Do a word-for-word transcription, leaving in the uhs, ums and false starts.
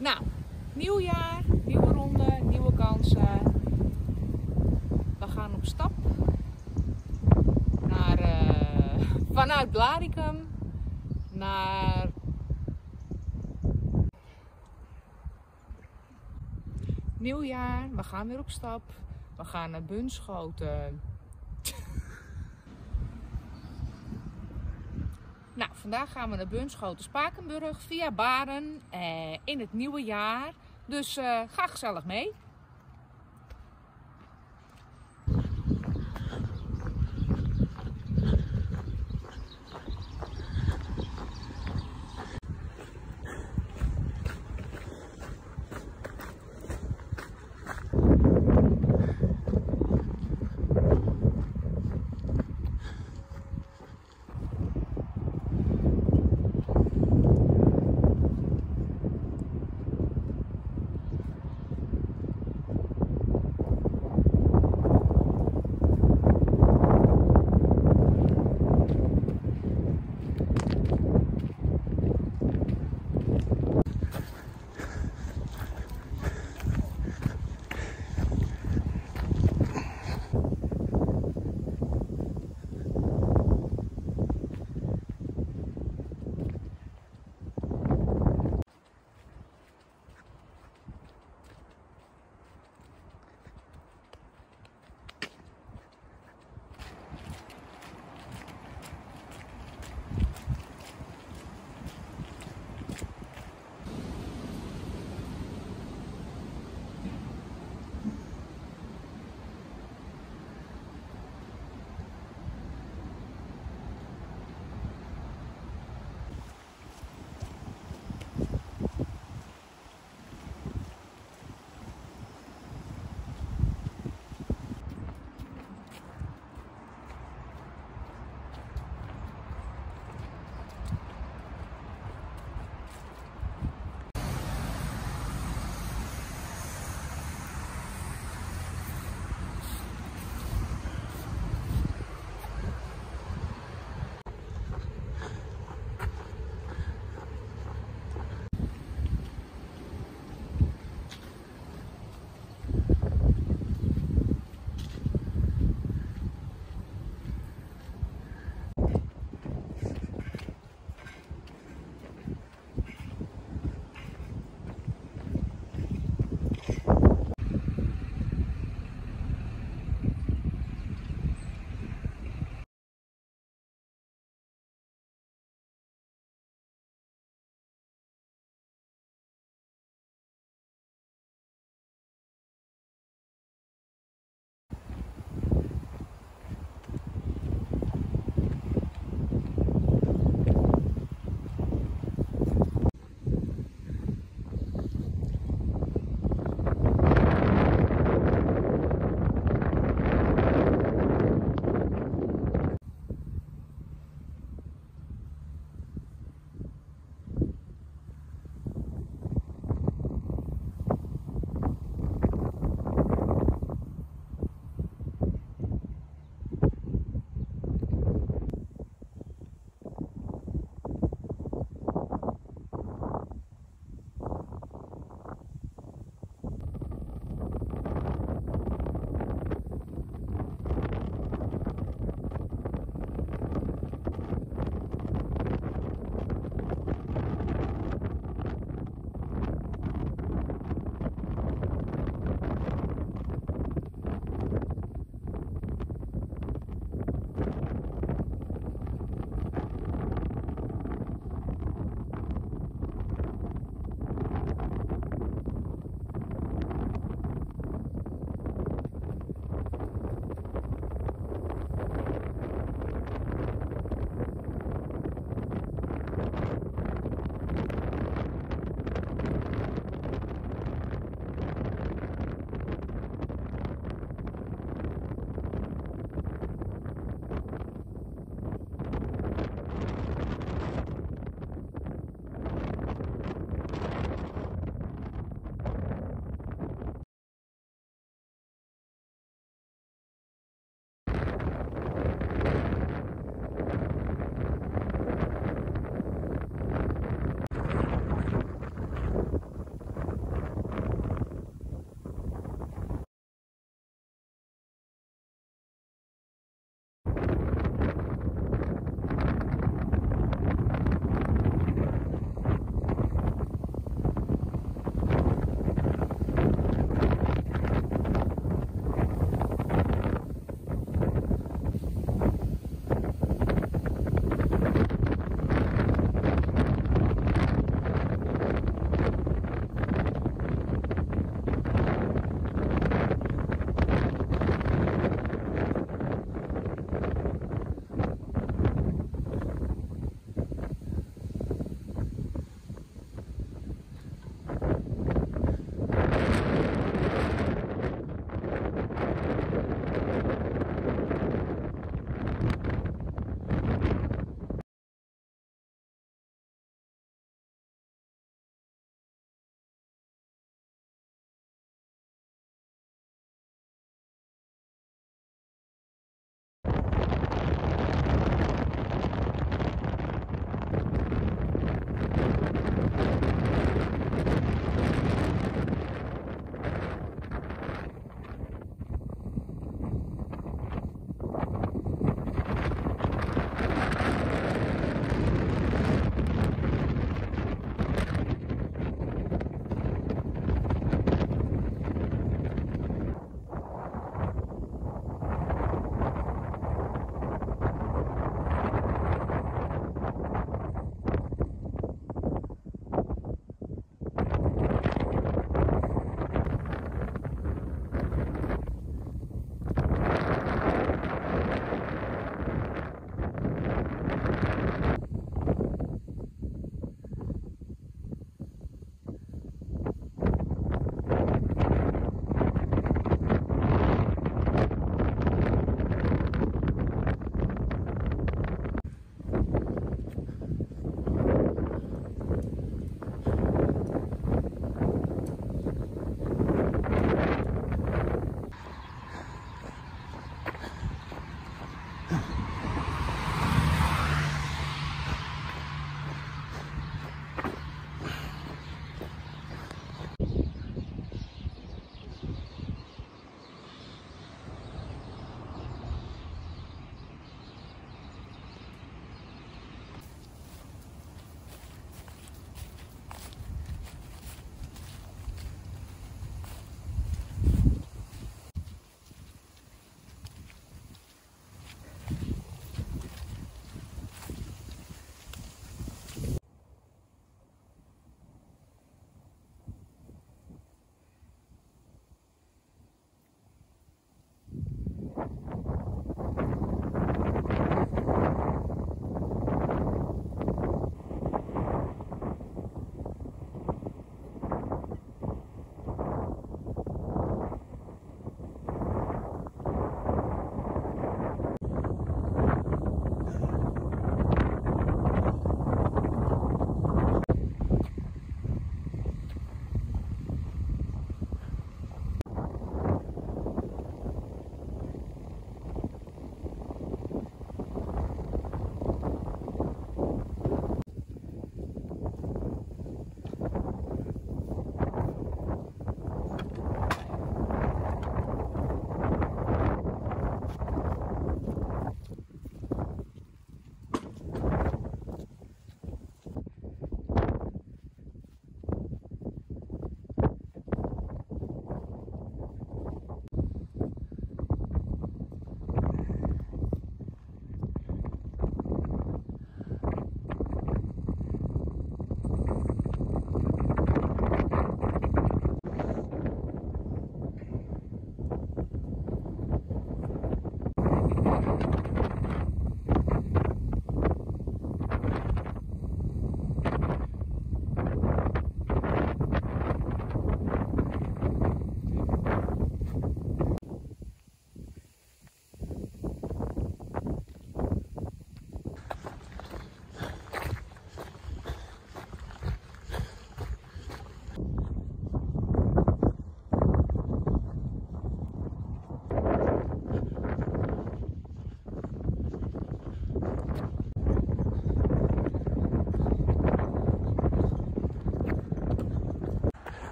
Nou, nieuw jaar, nieuwe ronde, nieuwe kansen. We gaan op stap naar, uh, vanuit Blaricum naar... Nieuw jaar, we gaan weer op stap. We gaan naar Bunschoten. Nou, vandaag gaan we naar Bunschoten Spakenburg via Baren eh, in het nieuwe jaar. Dus uh, ga gezellig mee.